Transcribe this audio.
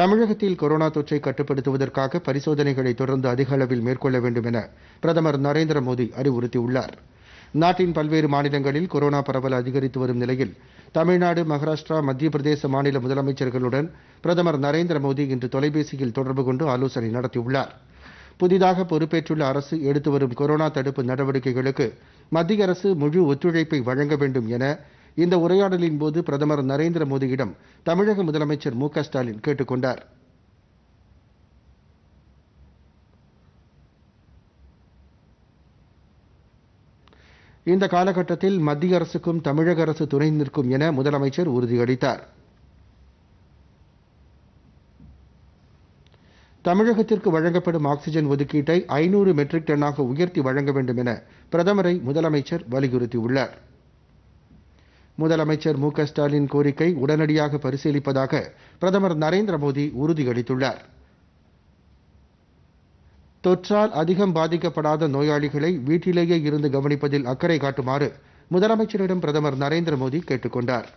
தமிழகத்தில் கொரோனா தொற்றை கட்டுப்படுத்துவதற்காக பரிசோதனைகளை தொடர்ந்து அதிக அளவில் மேற்கொள்ள வேண்டும் என பிரதமர் நரேந்திர மோடி அறிவுறுத்தியுள்ளார். நாட்டின் பல்வேறு மாநிலங்களில் கொரோனா பரவல் அதிகரித்து வரும் நிலையில் தமிழ்நாடு, மகாராஷ்டிரா, மத்திய பிரதேச மாநில முதலமைச்சர்களுடன் பிரதமர் நரேந்திர மோடி இன்று தொலைபேசியில் தொடர்பு கொண்டு ஆலோசனை நடத்தியுள்ளார். புதிதாக பொறுப்பேற்றுள்ள அரசு எடுத்து வரும் கொரோனா தடுப்பு நடவடிக்கைகளுக்கு மத்திய அரசு முழு ஒத்துழைப்பை வழங்க வேண்டும் என இந்த உரையாடலின் போது பிரதமர் நரேந்திர மோடியிடம் தமிழக முதலமைச்சர் M.K. ஸ்டாலின் கேட்டுக் கொண்டார். இந்த காலகட்டத்தில் மத்திய அரசுக்கும் தமிழக அரசு துணை நிற்கும் என முதலமைச்சர் உறுதியளித்தார். தமிழகத்திற்கு வழங்கப்படும் ஆக்சிஜன் ஒதுக்கீட்டை 500 மெட்ரிக் டன்னாக உயர்த்தி வழங்க வேண்டும் என பிரதமரை முதலமைச்சர் வலியுறுத்தியுள்ளார். முதலமைச்சர் M.K. ஸ்டாலின் கோரிக்கை உடனடியாக பரிசீலிப்பதாக பிரதமர் நரேந்திர மோடி உறுதியளித்துள்ளார். தொற்றால் அதிகம் பாதிக்கப்படாத நோயாளிகளை வீட்டிலேயே இருந்து கவனிப்பதில் அக்கறை காட்டுமாறு முதலமைச்சரிடம் பிரதமர் நரேந்திர மோடி கேட்டுக் கொண்டார்.